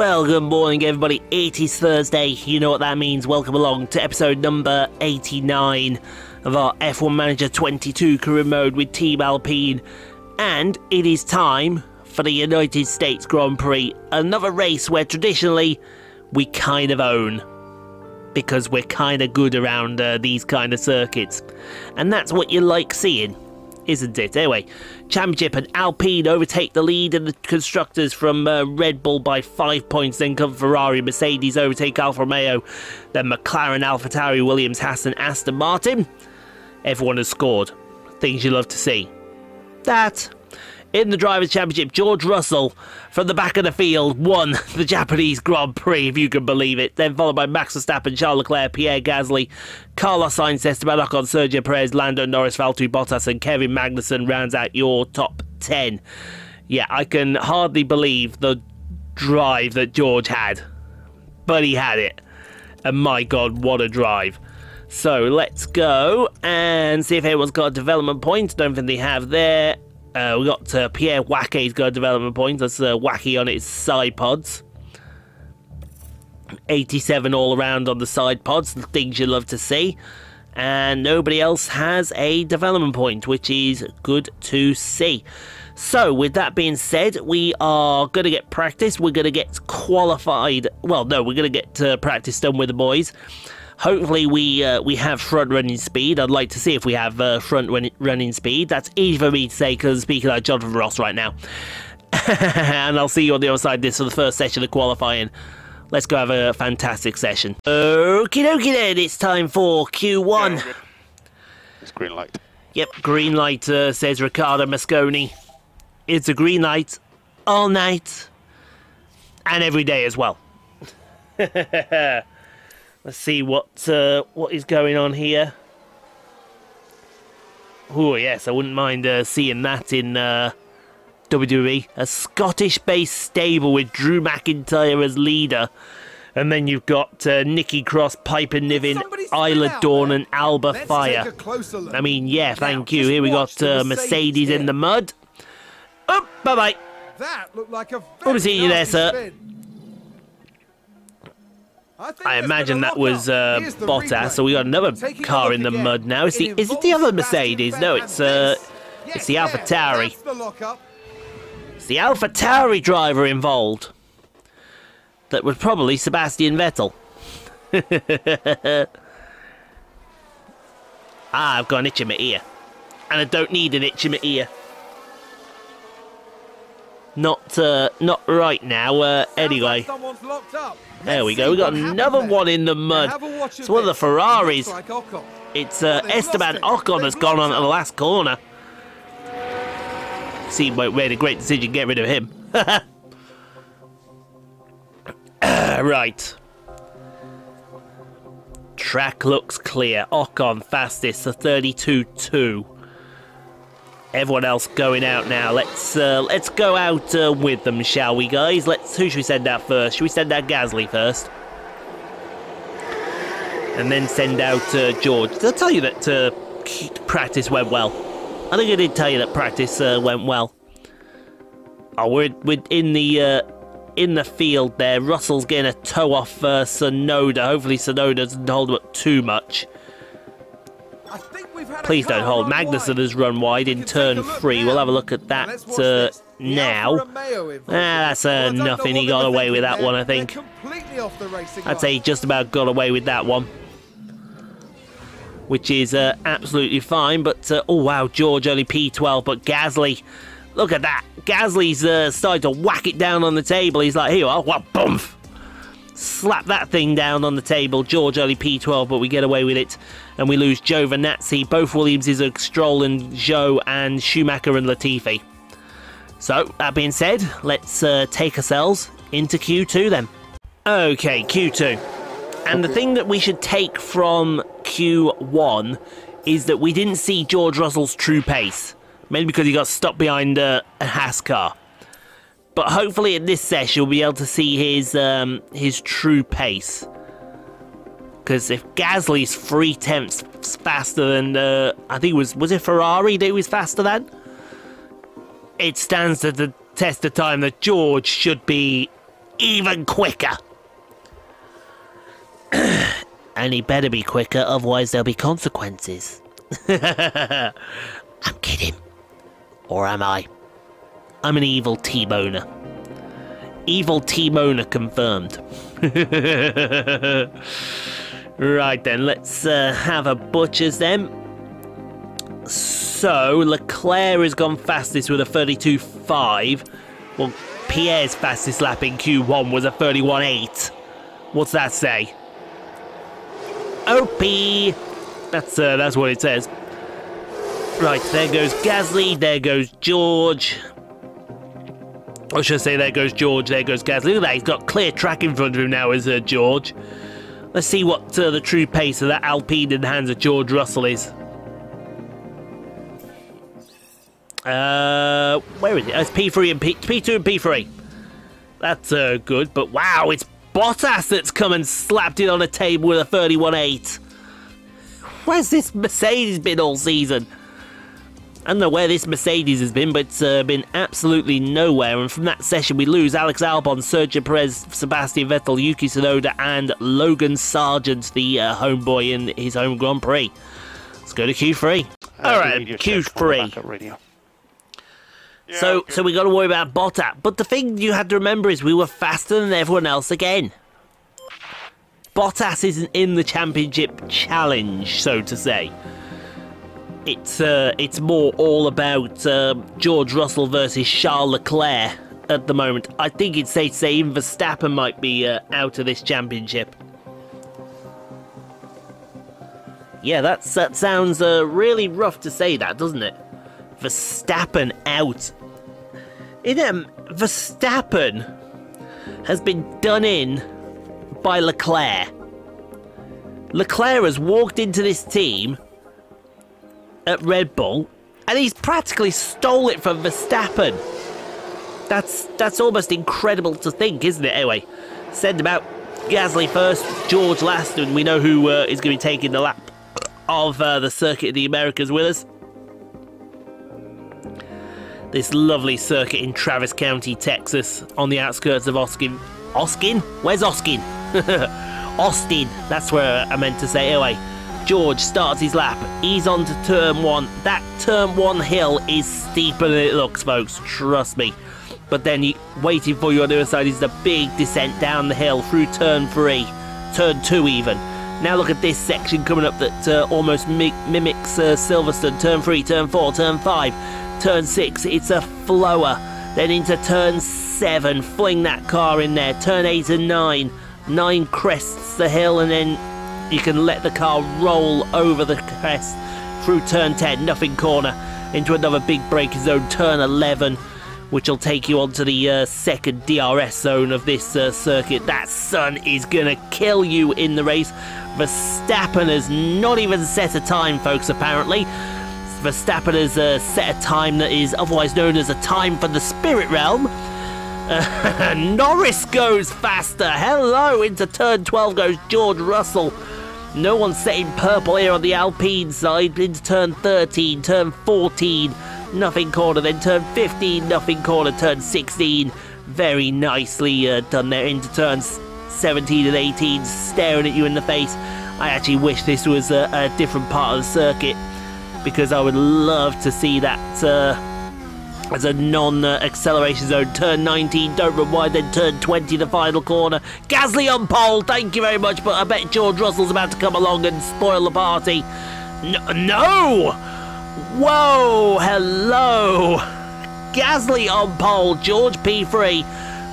Well, good morning everybody, it is Thursday, you know what that means. Welcome along to episode number 89 of our F1 Manager 22 career mode with Team Alpine. And it is time for the United States Grand Prix, another race where traditionally we kind of own. Because we're kind of good around these kind of circuits. And that's what you like seeing, isn't it? Anyway, Championship and Alpine overtake the lead in the Constructors from Red Bull by 5 points, then come Ferrari, Mercedes overtake Alfa Romeo, then McLaren, AlphaTauri, Williams, Haas and Aston Martin. Everyone has scored. Things you love to see. That. In the Drivers' Championship, George Russell, from the back of the field, won the Japanese Grand Prix, if you can believe it. Then followed by Max Verstappen, Charles Leclerc, Pierre Gasly, Carlos Sainz, Esteban Ocon, Sergio Perez, Lando Norris, Valtteri Bottas and Kevin Magnussen rounds out your top 10. Yeah, I can hardly believe the drive that George had. But he had it. And my God, what a drive. So, let's go and see if anyone's got a development point. Don't think they have there. We got Pierre Wacke's got a development point. That's Wacky on its side pods. 87 all around on the side pods. The things you love to see. And nobody else has a development point, which is good to see. So, with that being said, we are going to get practice. We're going to get qualified. Well, no, we're going to get practice done with the boys. Hopefully we have front-running speed. I'd like to see if we have front-running speed. That's easy for me to say because I'm speaking like Jonathan Ross right now. And I'll see you on the other side of this for the first session of qualifying. Let's go have a fantastic session. Okie dokie then, it's time for Q1. Yeah, it's green light. Yep, green light, says Ricardo Moscone. It's a green light all night and every day as well. Let's see what is going on here. Oh yes, I wouldn't mind seeing that in WWE. A Scottish-based stable with Drew McIntyre as leader, and then you've got Nikki Cross, Piper Niven, Isla Dawn, and Alba Fire. I mean, yeah, thank you. Here we got Mercedes in the mud. Oh, bye bye. That looked like a. Good to see you there, sir. I imagine that was Bottas, so we got another car in the mud now. Is it the other Mercedes? No, it's the AlphaTauri. It's the AlphaTauri driver involved. That was probably Sebastian Vettel. Ah, I've got an itch in my ear. And I don't need an itch in my ear. Not right now, anyway. There we go, we got another one in the mud. It's one of the Ferraris. It's Esteban Ocon has gone on at the last corner. Seemed like we made a great decision to get rid of him. Right. Track looks clear. Ocon fastest, the 32.2. Everyone else going out now. Let's go out with them, shall we, guys? Who should we send out first? Should we send out Gasly first, and then send out George? Did I tell you that practice went well? I think I did tell you that practice went well. Oh, we're in the field there. Russell's getting a toe off Tsunoda. Hopefully, Tsunoda doesn't hold him up too much. Please don't hold. Magnussen has run wide in turn 3. We'll have a look at that now. That's nothing. He got away with that one, I think. I'd say he just about got away with that one. Which is absolutely fine. But, oh wow, George only P12. But Gasly, look at that. Gasly's started to whack it down on the table. He's like, here you are. Well, boomf. Slap that thing down on the table. George only P12, but we get away with it. And we lose Giovinazzi. Both Williamses are Stroll and Zhou, and Schumacher and Latifi. So, that being said, let's take ourselves into Q2 then. Okay, Q2. And the thing that we should take from Q1 is that we didn't see George Russell's true pace. Mainly because he got stuck behind a Haas car. But hopefully in this session we'll be able to see his true pace. Because if Gasly's 3/10 faster than I think it was it Ferrari that he was faster than, it stands to the test of time that George should be even quicker. And he better be quicker, otherwise there'll be consequences. I'm kidding. Or am I? I'm an evil team owner. Evil team owner confirmed. Right then, let's have a butcher's then. So, Leclerc has gone fastest with a 32.5. Well, Pierre's fastest lap in Q1 was a 31.8. What's that say? OP! That's what it says. Right, there goes Gasly, there goes George. I should say there goes George, there goes Gasly. Look at that, he's got clear track in front of him now, is George. Let's see what the true pace of that Alpine in the hands of George Russell is. Where is it? It's P3 and P2 and P3. That's good, but wow, it's Bottas that's come and slapped it on a table with a 31.8. Where's this Mercedes been all season? I don't know where this Mercedes has been, but it's been absolutely nowhere. And from that session, we lose Alex Albon, Sergio Perez, Sebastian Vettel, Yuki Tsunoda, and Logan Sargeant, the homeboy in his home Grand Prix. Let's go to Q3. All right, Q3. Yeah, so we got to worry about Bottas. But the thing you had to remember is we were faster than everyone else again. Bottas isn't in the championship challenge, so to say. It's more all about George Russell versus Charles Leclerc at the moment. I think it's safe to say even Verstappen might be out of this championship. Yeah, that sounds really rough to say that, doesn't it? Verstappen out. Verstappen has been done in by Leclerc. Leclerc has walked into this team at Red Bull, and he's practically stole it from Verstappen. That's almost incredible to think, isn't it? Anyway, send him out. Gasly first, George last, and we know who is going to be taking the lap of the Circuit of the Americas with us. This lovely circuit in Travis County, Texas, on the outskirts of Austin. Austin? Where's Austin? Austin. That's where I meant to say. Anyway, George starts his lap. He's on to turn one. That turn one hill is steeper than it looks, folks. Trust me. But then waiting for you on the other side is the big descent down the hill through turn three. Turn two even. Now look at this section coming up that almost mimics Silverstone. Turn three, turn four, turn five, turn six. It's a flower. Then into turn seven. Fling that car in there. Turn eight and nine. Nine crests the hill and then you can let the car roll over the crest through turn 10, nothing corner, into another big braking zone, turn 11, which will take you onto the second DRS zone of this circuit. That sun is going to kill you in the race. Verstappen has not even set a time, folks, apparently. Verstappen has set a time that is otherwise known as a time for the spirit realm. Norris goes faster. Hello, into turn 12 goes George Russell. No one's setting purple here on the Alpine side. Into turn 13, turn 14, nothing corner. Then turn 15, nothing corner. Turn 16, very nicely done there. Into turns 17 and 18, staring at you in the face. I actually wish this was a different part of the circuit because I would love to see that as a non-acceleration zone. Turn 19, don't run wide, then turn 20, the final corner. Gasly on pole, thank you very much, but I bet George Russell's about to come along and spoil the party. No! Whoa, hello! Gasly on pole, George P3.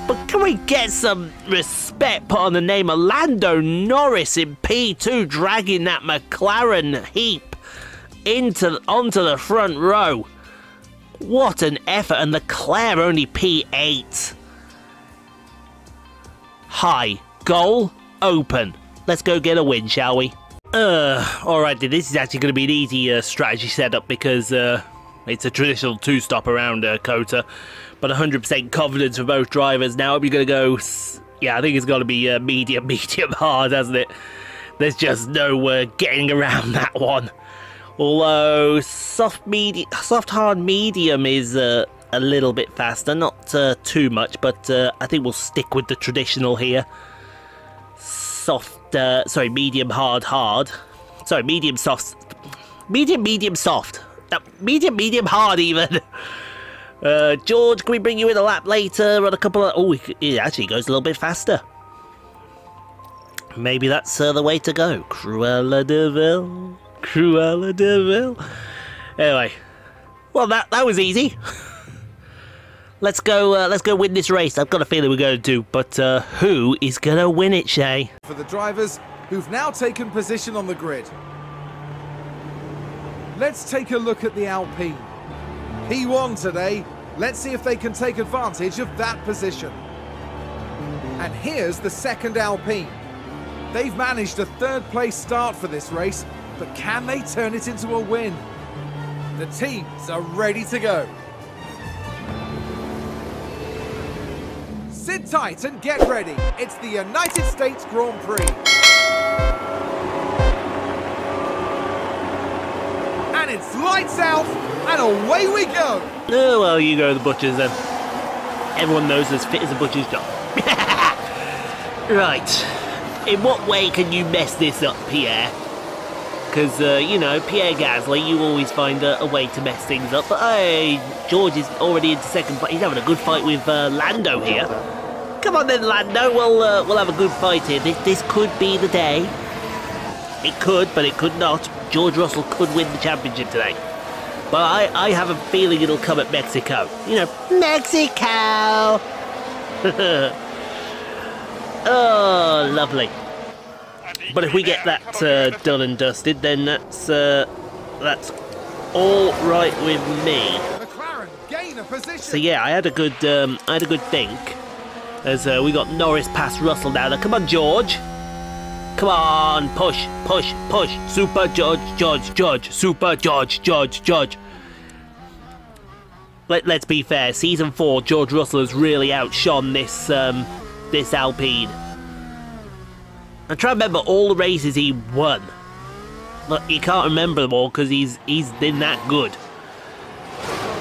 But can we get some respect put on the name of Lando Norris in P2, dragging that McLaren heap onto the front row? What an effort, and Leclerc only P8. High. Goal. Open. Let's go get a win, shall we? Alright, this is actually going to be an easy strategy setup because it's a traditional two-stop around Kota. But 100% confidence for both drivers. Now we're going to go... Yeah, I think it's got to be medium hard, hasn't it? There's just no getting around that one. Although soft hard medium is a little bit faster, not too much, but I think we'll stick with the traditional here. Soft, sorry, medium, hard, hard. Sorry, medium, soft. Medium, medium, soft. Medium, medium, hard even. George, can we bring you in a lap later on a couple of... Oh, it actually goes a little bit faster. Maybe that's the way to go. Cruella de Vil. Cruella de Vil. Anyway. Well, that was easy. Let's go win this race. I've got a feeling we're going to, but who is going to win it, Shay? For the drivers who've now taken position on the grid. Let's take a look at the Alpine. He won today. Let's see if they can take advantage of that position. And here's the second Alpine. They've managed a third-place start for this race, but can they turn it into a win? The teams are ready to go. Sit tight and get ready. It's the United States Grand Prix. And it's lights out, and away we go. Oh, well, you go to the butcher's then. Everyone knows as fit as a butcher's job. Right. In what way can you mess this up, Pierre? Because, you know, Pierre Gasly, you always find a way to mess things up. But, hey, George is already into second place. He's having a good fight with Lando here. Come on then, Lando. We'll have a good fight here. This could be the day. It could, but it could not. George Russell could win the championship today. But I have a feeling it'll come at Mexico. You know, Mexico! Oh, lovely. But if we get that done and dusted, then that's all right with me. McLaren gain a position. So yeah, I had a good think. As we got Norris past Russell now. Come on, George. Come on, push, push, push. Super George, George, George. Super George, George, George. Let's be fair. Season 4, George Russell has really outshone this. This Alpine. I'm trying to remember all the races he won. Look, he can't remember them all because he's been that good.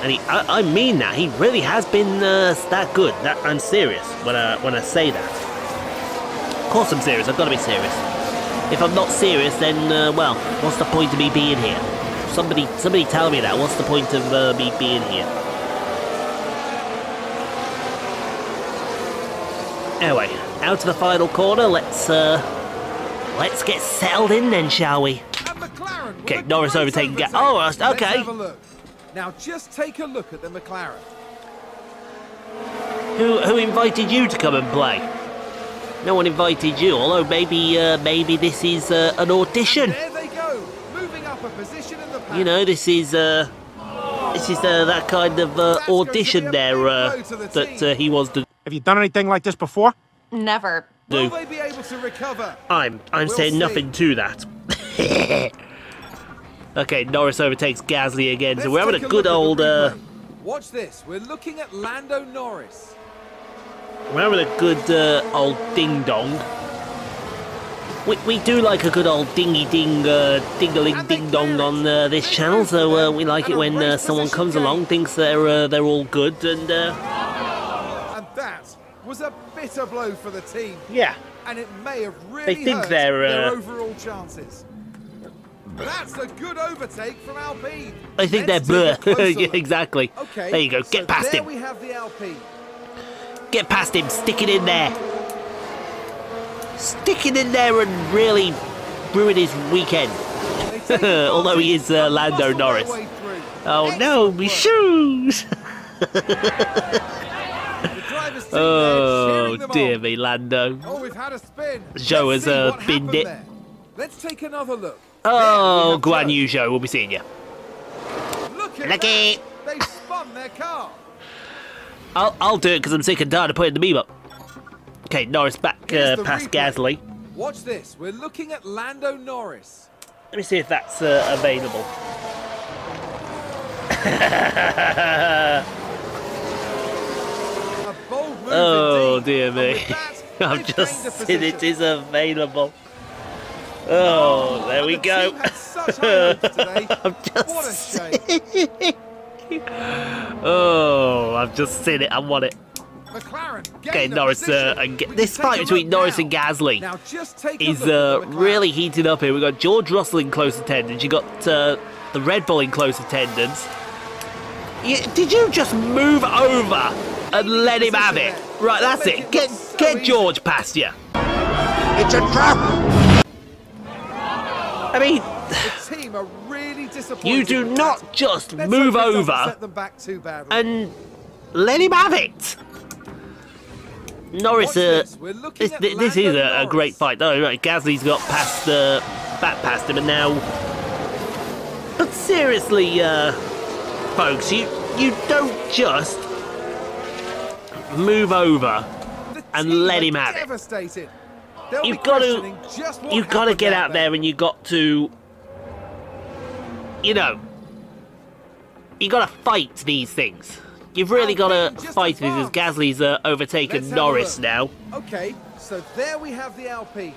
And I mean that, he really has been that good. I'm serious when I say that. Of course I'm serious, I've got to be serious. If I'm not serious, then, well, what's the point of me being here? Somebody tell me that, what's the point of me being here? Anyway, out to the final corner. Let's get settled in then, shall we? Okay, Norris overtaking. Oh, okay. Now just take a look at the McLaren. Who invited you to come and play? No one invited you. Although maybe this is an audition. There they go, moving up a position in the pack. You know, this is that kind of audition there that he was to. Have you done anything like this before? Never. Will they be able to recover? I'm we'll saying see. Nothing to that. Okay, Norris overtakes Gasly again. Let's so we're having a good old. Watch this. We're looking at Lando Norris. We're having a good old ding dong. We do like a good old dingy ding, ding-a-ling ding dong on this channel. So we like it when someone comes along, thinks they're all good and. That was a bitter blow for the team. Yeah. And it may have really hurt their overall chances. That's a good overtake from Alpine. I think they're blur. Yeah, exactly. Okay, there you go. Get past him. We have the Alpine. Get past him. Stick it in there. Stick it in there and really ruin his weekend. Although he is Lando Norris. Oh, no. My shoes. Oh dear me, Lando. Oh, we've had a spin. Zhou has binned it. Let's take another look. Oh, Guan Yu Zhou, we'll be seeing you. Look at Lucky. They've spun their car. I'll do it because I'm sick and tired of putting the meme up. Okay, Norris back past Gasly. Watch this. We're looking at Lando Norris. Let me see if that's available. Oh dear me, I'm just saying it is available. Oh, there we go. I'm just Oh, I've just seen it. I want it. Okay, Norris and this fight between Norris and Gasly is really heating up here. We've got George Russell in close attendance. You got the Red Bull in close attendance. Did you just move over and let him have it? Right, that's it. Get George past you. It's a trap. I mean, the team are really disappointed. You do not just move over and let him have it. Norris, this is a great fight. No, right, Gasly's got past back past him, and now. But seriously, folks, you don't just move over and let him have it. You've got to get out there, and you've got to, you've got to fight these things. You've really got to fight this as Gasly's overtaken Norris now. Okay, so there we have the Alpine.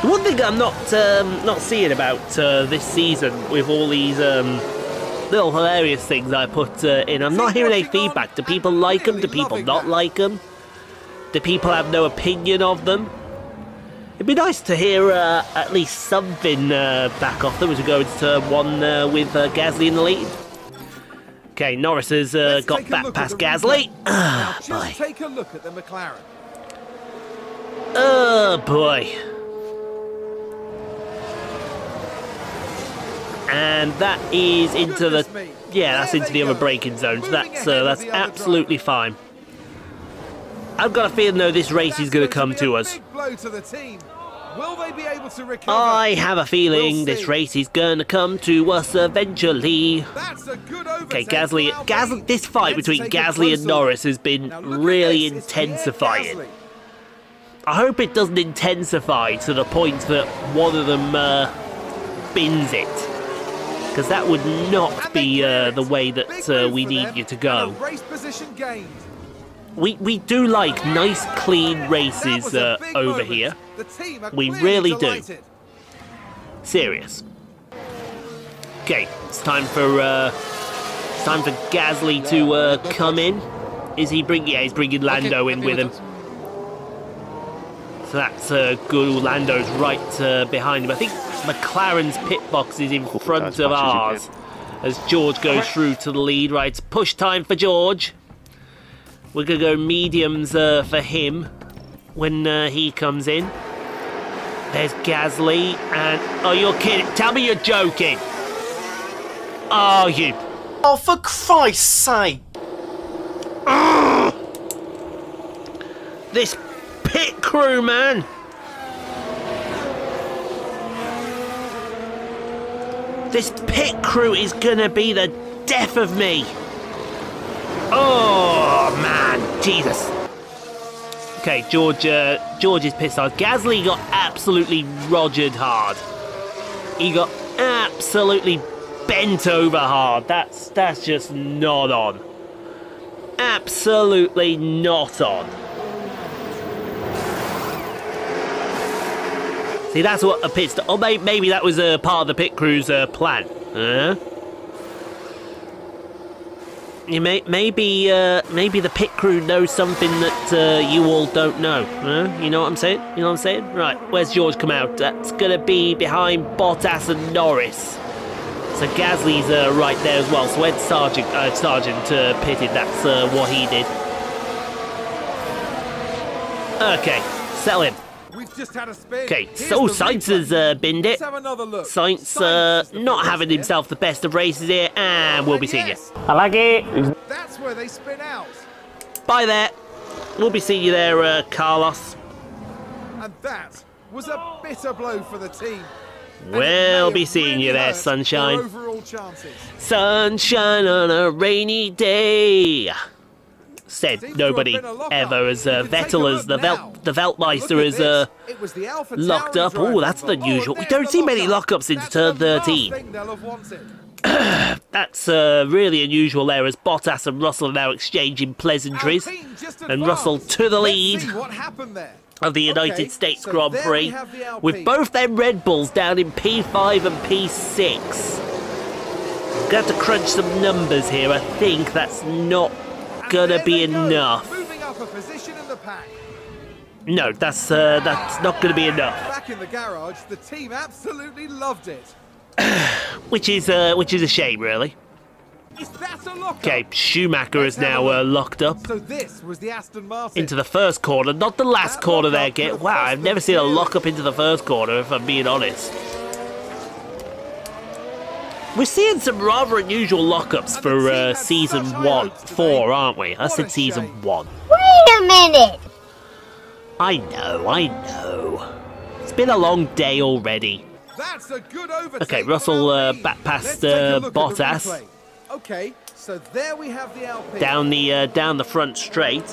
The one thing I'm not seeing about this season with all these little hilarious things I put in, I'm not hearing any feedback. Do people like them? Do people not like them? Do people have no opinion of them? It'd be nice to hear at least something back off them as we go into turn one with Gasly in the lead. Okay, Norris has got back past Gasly. Oh, boy. Take a look at the McLaren. Oh, boy. And that is into the... Yeah, that's into the other braking zone, so that's absolutely fine. I've got a feeling, though, this race is going to come to us. I have a feeling this race is going to come to us eventually. Okay, Gasly. This fight between Gasly and Norris has been really intensifying. I hope it doesn't intensify to the point that one of them spins it, because that would not be the way that we need you to go. We do like nice, clean races over here. We really do. Serious. Okay, it's time for Gasly to come in. Is he bringing? Yeah, he's bringing Lando in with him. So that's good. Lando's right behind him. I think McLaren's pit box is in front of ours as George goes through to the lead. Right, it's push time for George. We're going to go mediums for him when he comes in. There's Gasly and... Oh, you're kidding. Tell me you're joking. Oh, you... Oh, for Christ's sake. Ugh. This pit crew, man. This pit crew is going to be the death of me. Oh, man, Jesus. Okay, George is pissed off. Gasly got absolutely rogered hard. He got absolutely bent over hard. That's just not on. Absolutely not on. See, that's what a pit stop... Or maybe that was part of the pit crew's plan. Huh? Maybe the pit crew knows something that you all don't know. You know what I'm saying? You know what I'm saying? Right, where's George come out? That's going to be behind Bottas and Norris. So Gasly's right there as well. So when Sargent pitted, that's what he did. Okay, sell him. We've just had a spin. Okay, so Sainz has binned it. Sainz not having himself the best of races here, and we'll be seeing you. I like it. That's where they spin out. Bye there. We'll be seeing you there, Carlos. And that was a bitter blow for the team. We'll be seeing you there, sunshine. Sunshine on a rainy day. Said nobody ever as Vettel as the Veltmeister is locked up. Oh, that's unusual. We don't see many lockups into turn 13. That's really unusual there as Bottas and Russell are now exchanging pleasantries. And Russell to the lead. of the United States Grand Prix, with both their Red Bulls down in P5 and P6. I'm going to have to crunch some numbers here. I think that's not going to be enough. Moving up a position in the pack. No, that's not going to be enough. Back in the garage, the team absolutely loved it. which is a shame, really. Okay, Schumacher is now locked up into the first corner, not the last corner there. Wow, I've never seen a lock-up into the first corner, if I'm being honest. We're seeing some rather unusual lock-ups for season four, aren't we? I said season one. Wait a minute! I know. It's been a long day already. That's a good overtake. Okay, Russell back past Bottas. Okay, so there we have the Alpine. Down the front straight.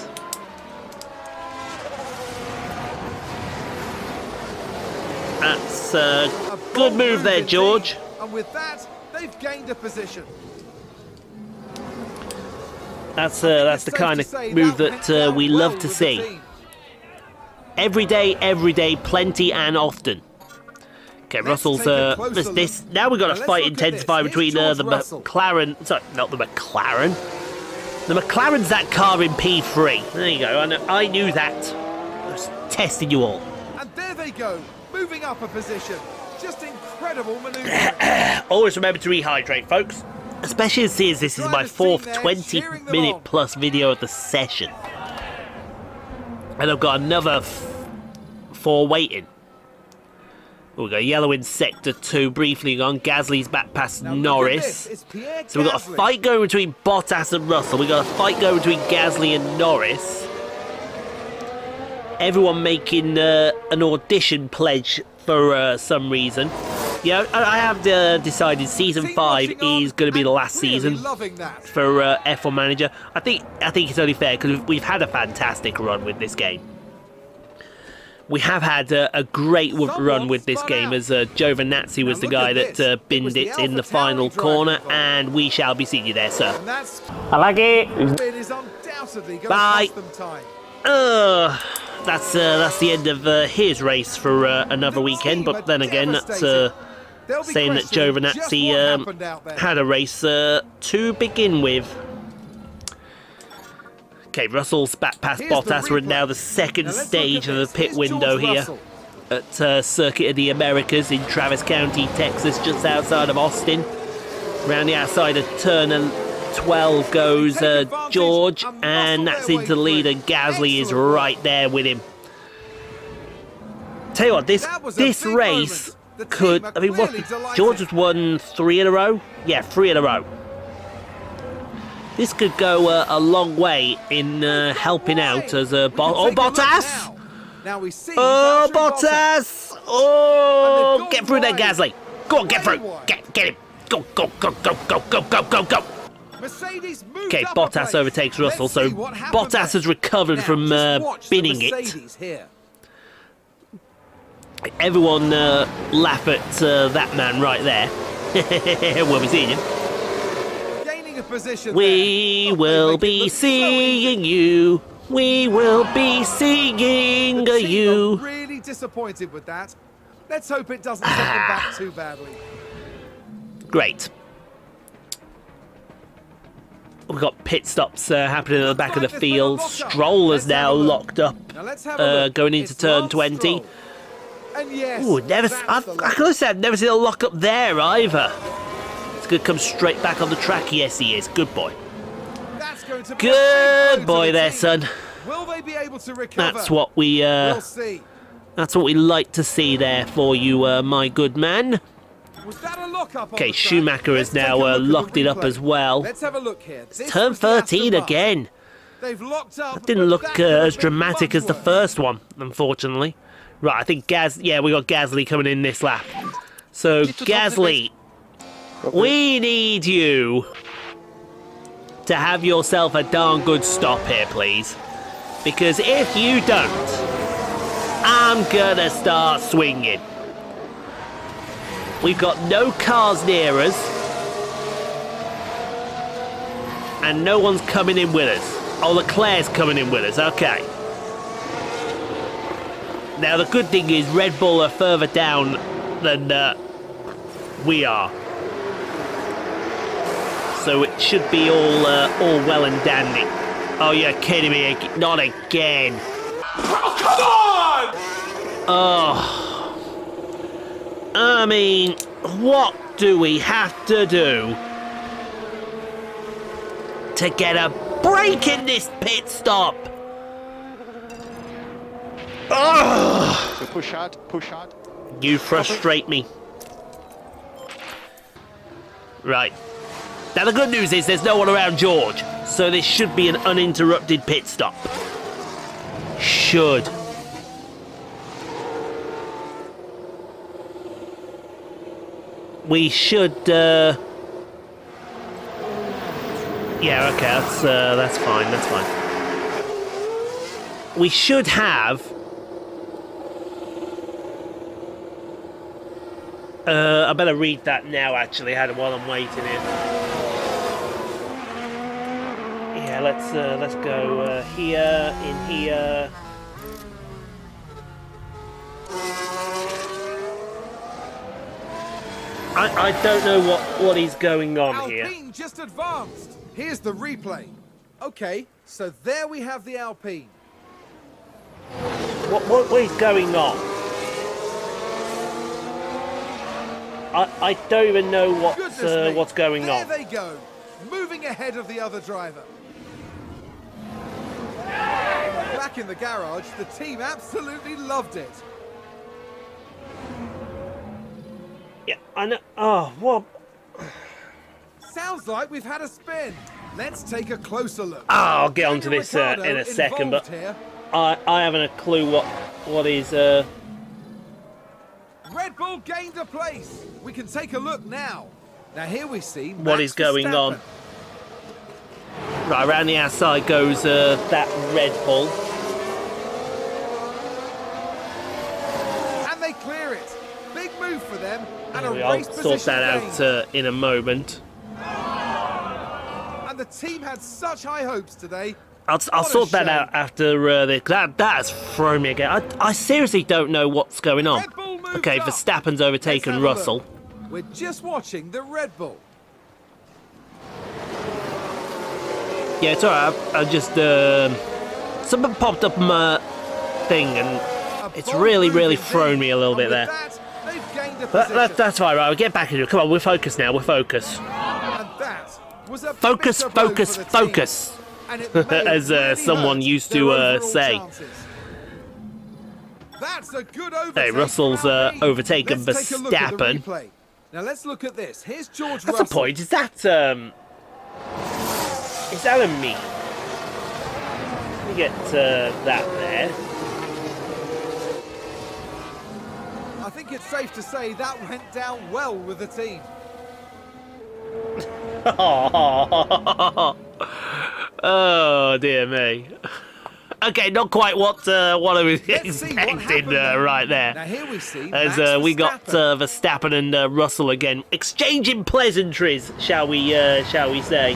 That's a good move there, George. And with that, they've gained a position. That's the kind of move that we love to see. Every day, plenty and often. Okay, Russell's this. Now we've got a fight intensify between the McLaren. Sorry, not the McLaren. The McLaren's that car in P3. There you go. I knew that. I was testing you all. And there they go, moving up a position. Just incredible manoeuvre. Always remember to rehydrate, folks. Especially since this is my fourth 20-minute plus video of the session, and I've got another four waiting. We've got yellow in sector 2 briefly gone. Gasly's back past Norris. So we've got a fight going between Bottas and Russell. We've got a fight going between Gasly and Norris. Everyone making an audition pledge for some reason. Yeah, I have decided season 5 is going to be the last season for F1 Manager. I think it's only fair because we've had a fantastic run with this game. We have had a great run with this game, as Giovinazzi was the guy that binned it in the final corner, and we shall be seeing you there, sir. I like it. Bye. That's the end of his race for another weekend, but then again, that's saying that Giovinazzi had a race to begin with. Okay, Russell's back past Bottas. We're now the second stage of the pit window here at Circuit of the Americas in Travis County, Texas, just outside of Austin. Around the outside of turn 12 goes George, and that's into the lead, and Gasly is right there with him. Tell you what, this race could... I mean, George has won 3 in a row? Yeah, 3 in a row. This could go a long way in helping out as a... Oh, Bottas! Oh, Bottas! Oh, get through there, Gasly. Go on, get through. Get him. Go. Okay, Bottas overtakes Russell, so Bottas has recovered from binning it. Everyone laugh at that man right there. We'll be seeing you. We will be seeing you. We will be seeing you. Really disappointed with that. Let's hope it doesn't set them back too badly. Great. We've got pit stops happening at the back of the field. Stroll is now locked up, going into turn 20. Ooh, I could have said I've never seen a lock up there either. Going to come straight back on the track. Yes, he is. Good boy. Good boy there, son. Will they be able to recover? That's what we like to see there for you, my good man. Was that a lock up? Okay, Schumacher has now locked it up as well. Let's have a look here. It's turn 13 again. They've locked up. That didn't look as dramatic as the first one, unfortunately. Right, I think we got Gasly coming in this lap. So Gasly, we need you to have yourself a darn good stop here, please. Because if you don't, I'm gonna start swinging. We've got no cars near us, and no one's coming in with us. Oh, Leclerc's coming in with us, okay. Now, the good thing is Red Bull are further down than we are. So it should be all well and dandy. Oh, you're kidding me. Not again. Oh, come on! Oh. I mean, what do we have to do to get a break in this pit stop? Oh. So push out, push out. You frustrate me. Right. Now, the good news is there's no one around George, so this should be an uninterrupted pit stop. Should. We should, yeah, okay, that's fine, that's fine. We should have I better read that now, actually, while I'm waiting here. Yeah, let's go here, in here. I don't know what is going on Alpine here. Alpine just advanced. Here's the replay. Okay, so there we have the Alpine. What is going on? I don't even know what's going on. There they go, moving ahead of the other driver. Back in the garage, the team absolutely loved it. Yeah, I know. Oh, what? Sounds like we've had a spin. Let's take a closer look. Oh, I'll get onto this in a second, but I haven't a clue what is. Red Bull gained a place. We can take a look now. Now here we see what is going on. Right, around the outside goes that Red Bull. And they clear it. Big move for them. And a race position. I'll sort that out in a moment. And the team had such high hopes today. I'll sort that out after this. That has thrown me again. I seriously don't know what's going on. Okay, Verstappen's overtaken Russell. We're just watching the Red Bull. Yeah, it's alright. I just something popped up my thing, and it's really thrown me a little bit there. But that's fine, right? We'll get back into it. Come on, we're focused now. We're focused. Focus, focus, focus, as someone used to say. That's a good overtake. Hey, Russell's overtaken Verstappen. Now let's look at this. Here's George Russell. That's the point. Is that a meme? Let me get that there. I think it's safe to say that went down well with the team. Oh dear me. Okay, not quite what I was expecting right there. Now here we see as we got Verstappen and Russell again exchanging pleasantries, shall we say?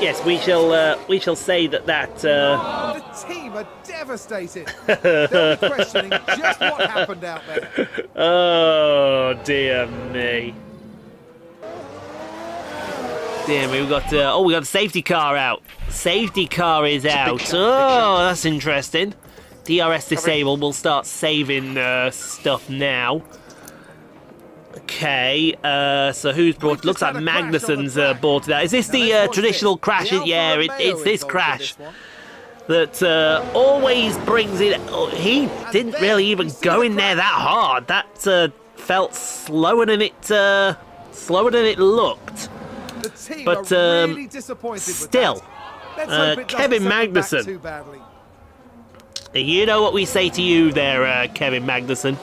Yes, we shall say that The team are devastated. They'll be questioning just what happened out there. Oh dear me. Damn, we've got we got the safety car out. Safety car is out. Oh, that's interesting. DRS disabled. We'll start saving stuff now. Okay, so who's brought? Looks like Magnussen's brought that. Is this the traditional crash? Yeah, it's this crash that always brings it. Oh, he didn't really even go in there that hard. That felt slower than it looked. But really still, Kevin Magnussen, you know what we say to you there, Kevin Magnussen.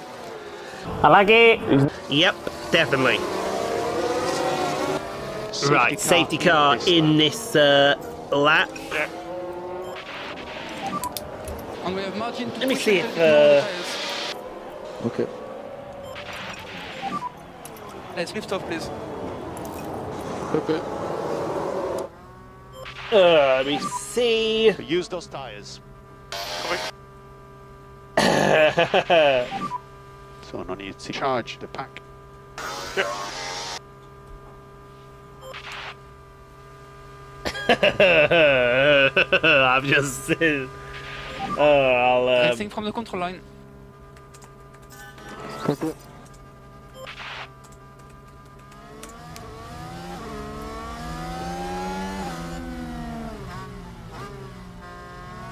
I like it. Yep, definitely. Right, safety car in this lap. Let me see if... Okay. Let's lift off, please. Okay. Let me see. So use those tires. So no need to charge the pack. I'm just. I think from the control line.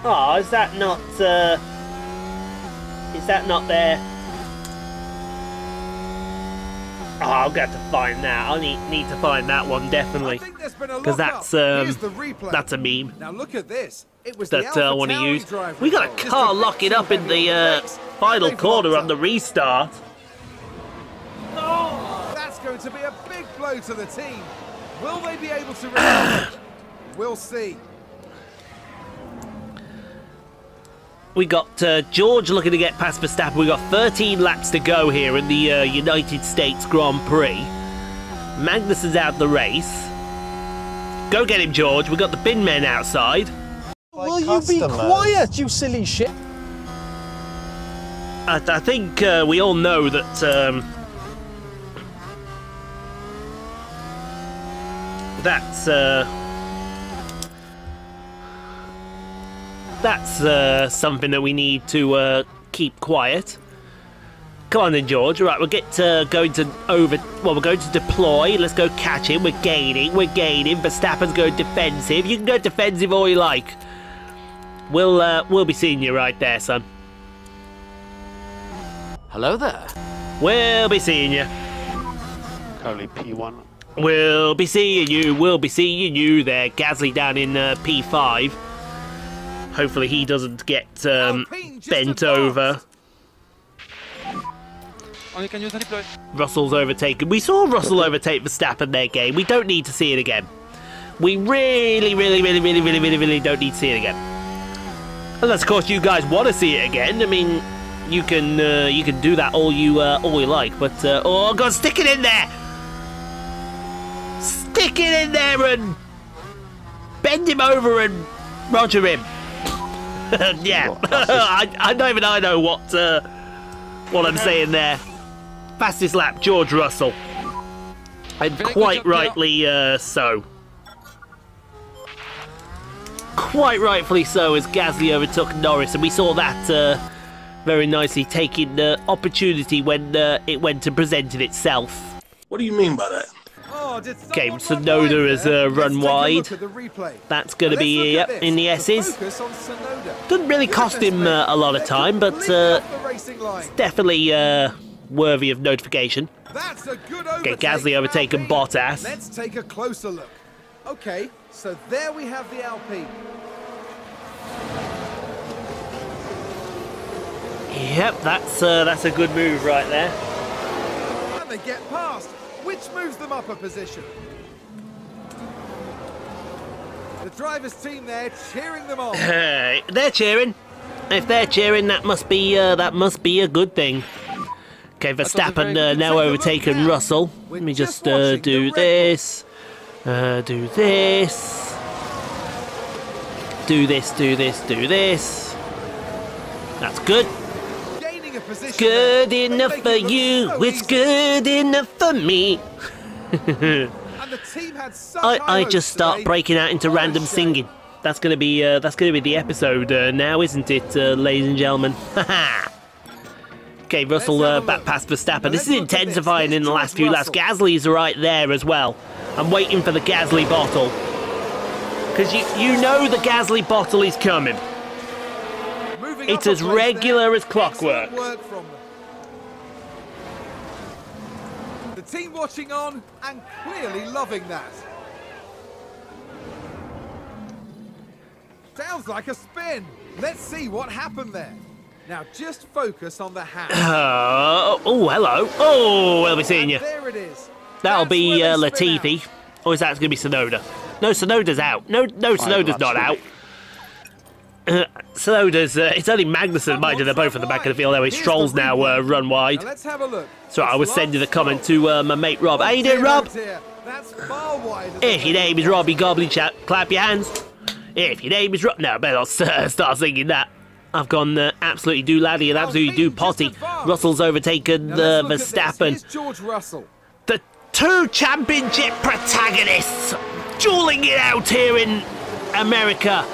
Oh, is that not? Is that not there? Oh, I'll have to find that. I need to find that one definitely, because that's a meme. Now look at this. It was that I want to use. We got a car locking up in the final corner on the restart. No, that's going to be a big blow to the team. Will they be able to recover? We'll see. We got George looking to get past Verstappen. We got 13 laps to go here in the United States Grand Prix. Magnussen's out of the race. Go get him, George. We got the bin men outside. Will you be quiet, you silly shit? I think we all know that That's something that we need to keep quiet. Come on then, George. Right, we'll get going to over. Well, we're going to deploy. Let's go catch him. We're gaining. We're gaining. Verstappen's going defensive. You can go defensive all you like. We'll be seeing you right there, son. Hello there. We'll be seeing you. Currently P1. We'll be seeing you. We'll be seeing you there. Gasly down in P5. Hopefully he doesn't get bent over. Russell's overtaken. We saw Russell overtake Verstappen there, game. We don't need to see it again. We really don't need to see it again. Unless, of course, you guys want to see it again. I mean, you can do that all you like. But oh god, stick it in there! Stick it in there and bend him over and Roger him. Yeah, I don't even know what I'm saying there. Fastest lap, George Russell, and quite rightly so. Quite rightfully so, as Gasly overtook Norris, and we saw that very nicely taking the opportunity when it went and presented itself. What do you mean by that? Okay, Tsunoda has run wide. That's going to be in the S's. Doesn't really cost him a lot of time, but it's definitely worthy of notification. Okay, Gasly overtaken Bottas. Let's take a closer look. Okay, so there we have the Alpine. Yep, that's a good move right there. And they get past, which moves them up a position. The driver's team there cheering them on. They're cheering. If they're cheering, that must be a good thing. Okay, Verstappen now overtaken Russell. Let me just do this. Do this. Do this. Do this. Do this. That's good. Good enough for you, it's good enough for me. I just start breaking out into random singing. That's gonna be the episode now, isn't it, ladies and gentlemen? Haha. Okay, Russell back past Verstappen. This is intensifying in the last few laps. Gasly's right there as well. I'm waiting for the Gasly bottle, because you know the Gasly bottle is coming. It's as regular as clockwork. The team watching on and clearly loving that. Sounds like a spin. Let's see what happened there. Now just focus on the hat. Oh, hello. Oh, we'll be seeing you. There it is. That'll be Latifi. Or is that going to be Tsunoda? No, Tsunoda's out. No, Tsunoda's not out. So does it's only Magnussen, mind you, they're both at the back of the field. Anyway, Stroll's now run wide. Now let's have a look. So I was sending a comment to my mate Rob. How you doing, Rob? That's far wide. If your name is Robbie Goblin Chat, clap your hands. If your name is Russell... No, I better not start singing that. I've gone absolutely do laddie and absolutely do potty. Russell's overtaken Verstappen. Here's George Russell. The two championship protagonists dueling it out here in America,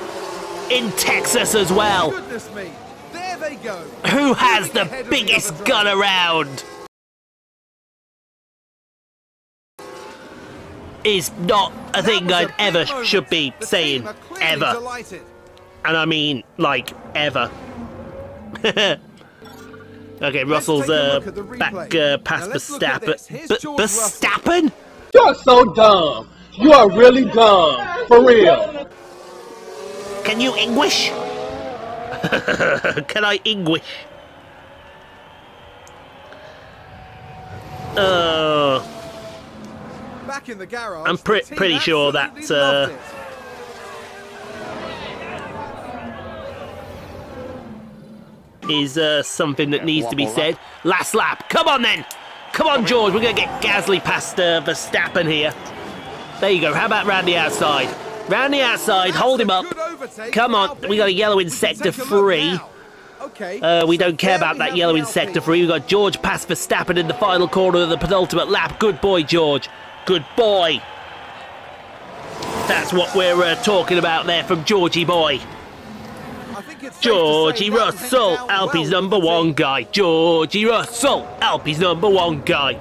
in Texas as well. Goodness me. There they go. Who has the biggest gun around is not a thing I'd ever should be saying ever. And I mean, like, ever. Okay, Russell's back past Verstappen. Verstappen? You're so dumb. You are really dumb. For real. Can you English? Can I English? Back in the garage, I'm pretty sure that... is something that needs to be said. Last lap, come on then, come on George, we're going to get Gasly past Verstappen here. There you go, how about round the outside? Round the outside, hold him up, come on, we got a yellow in sector 3. We don't care about that yellow in sector 3, we got George past Verstappen in the final corner of the penultimate lap. Good boy George, good boy. That's what we're talking about there from Georgie boy. Georgie Russell, Alpine's number one guy. Georgie Russell, Alpine's number one guy.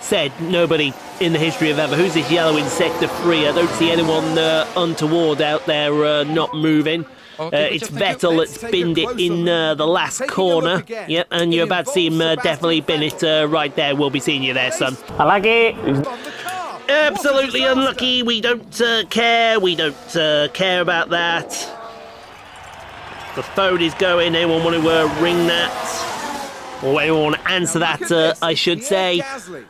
Said nobody in the history of ever. Who's this yellow in sector 3? I don't see anyone untoward out there not moving. It's Vettel that's binned it in the last corner. Yep, and you're about to see him definitely bin it right there. We'll be seeing you there, son. I like it. Absolutely unlucky. We don't care. We don't care about that. The phone is going. Anyone want to ring that? Or anyone want to answer that, I should say.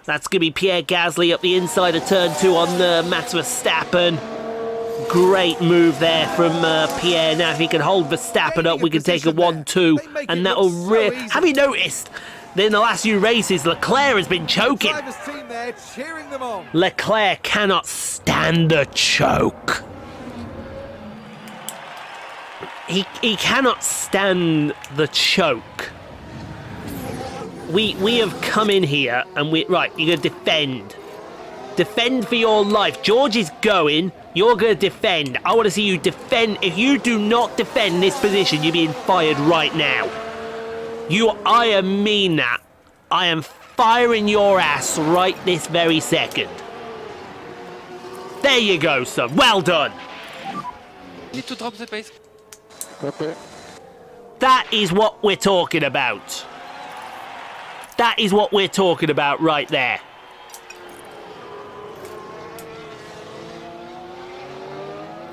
That's going to be Pierre Gasly up the inside of turn 2 on Max Verstappen. Great move there from Pierre. Now, if he can hold Verstappen up, we can take a 1-2. And that'll rip. Have you noticed that in the last few races, Leclerc has been choking? Leclerc cannot stand a choke. He cannot stand the choke. We have come in here and we... Right, you're going to defend. Defend for your life. George is going. You're going to defend. I want to see you defend. If you do not defend this position, you're being fired right now. I mean that. I am firing your ass right this very second. There you go, son. Well done. Need to drop the base. That is what we're talking about. That is what we're talking about right there.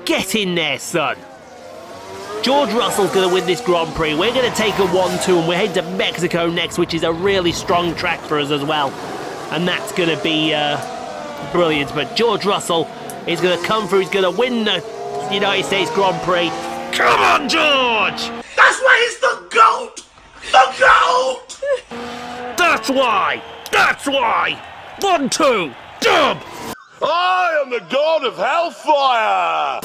Get in there, son. George Russell's going to win this Grand Prix. We're going to take a 1-2 and we're heading to Mexico next, which is a really strong track for us as well. And that's going to be brilliant. But George Russell is going to come through. He's going to win the United States Grand Prix. Come on, George! That's why he's the GOAT! The GOAT! That's why! That's why! 1-2! Dub! I am the god of hellfire!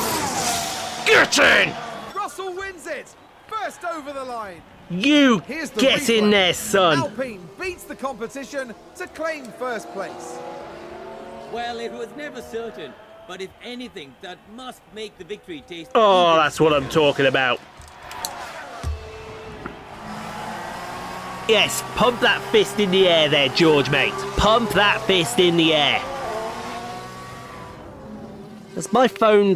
Get in! Russell wins it! First over the line! You get in there, son! Alpine beats the competition to claim first place. Well, it was never certain. But if anything, that must make the victory taste... Oh, that's what I'm talking about. Yes, pump that fist in the air there, George, mate. Pump that fist in the air. That's my phone...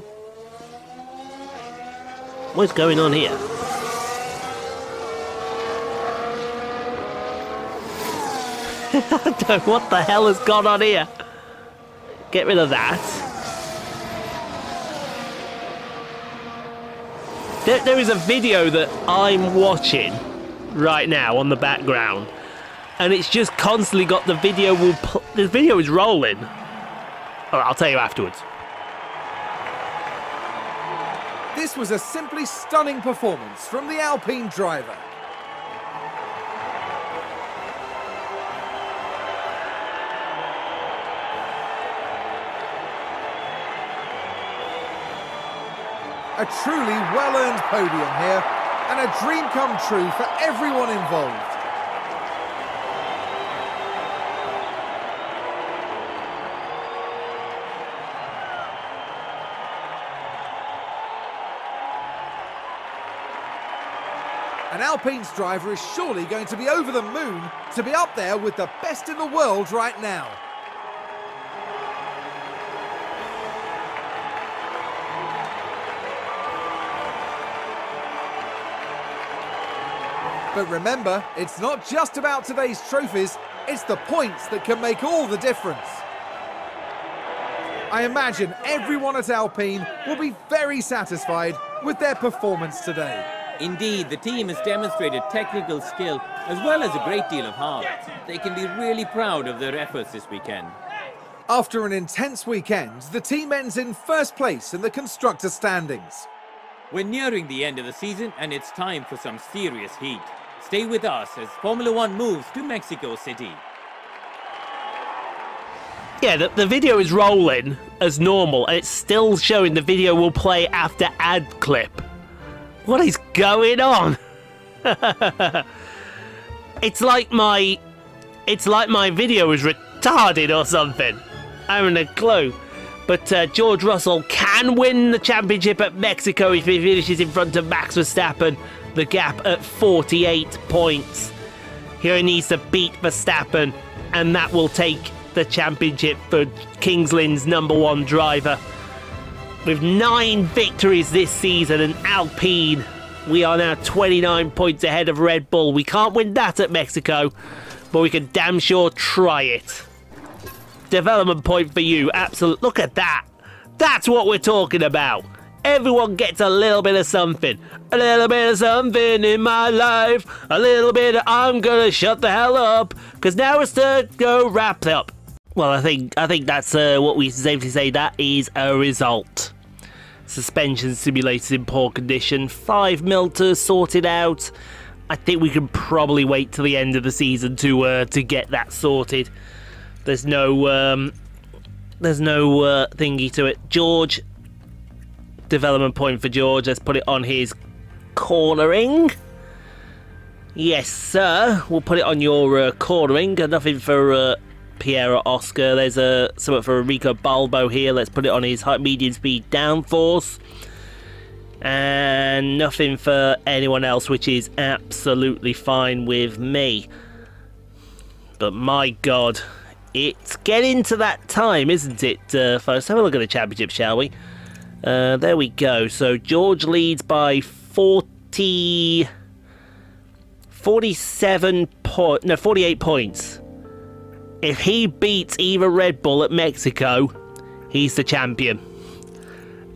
What's going on here? I don't know what the hell has gone on here. Get rid of that. There is a video that I'm watching right now on the background, and it's just constantly got the video. The video is rolling. All right, I'll tell you afterwards. This was a simply stunning performance from the Alpine driver. A truly well-earned podium here, and a dream come true for everyone involved. And Alpine's driver is surely going to be over the moon to be up there with the best in the world right now. But remember, it's not just about today's trophies, it's the points that can make all the difference. I imagine everyone at Alpine will be very satisfied with their performance today. Indeed, the team has demonstrated technical skill as well as a great deal of heart. They can be really proud of their efforts this weekend. After an intense weekend, the team ends in first place in the constructor standings. We're nearing the end of the season and it's time for some serious heat. Stay with us as Formula One moves to Mexico City. Yeah, the video is rolling as normal. It's still showing the video will play after ad clip. What is going on? It's like my video is retarded or something. I haven't a clue. But George Russell can win the championship at Mexico if he finishes in front of Max Verstappen. The gap at 48 points. Here he needs to beat Verstappen, and that will take the championship for Kingsland's #1 driver. With 9 victories this season, and Alpine, we are now 29 points ahead of Red Bull. We can't win that at Mexico, but we can damn sure try it. Development point for you, absolutely. Look at that. That's what we're talking about. Everyone gets a little bit of something. A little bit of something in my life. A little bit of I'm gonna shut the hell up. Because now it's to go wrap up. Well, I think that's what we safely say. That is a result. Suspension simulated in poor condition. 5 mil to sort it out. I think we can probably wait till the end of the season to get that sorted. There's no thingy to it. George. Development point for George. Let's put it on his cornering. Yes, sir. We'll put it on your cornering. Got nothing for Pierre or Oscar. There's something for Enrico Balbo here. Let's put it on his high medium speed downforce. And nothing for anyone else, which is absolutely fine with me. But my God, it's getting to that time, isn't it, folks? Have a look at the championship, shall we? There we go. So George leads by 48 points. If he beats either Red Bull at Mexico, he's the champion.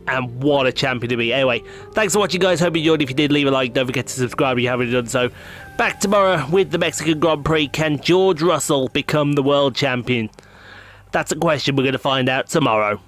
And what a champion to be. Anyway, thanks for watching, guys. Hope you enjoyed. If you did, leave a like. Don't forget to subscribe if you haven't done so. Back tomorrow with the Mexican Grand Prix. Can George Russell become the world champion? That's a question we're going to find out tomorrow.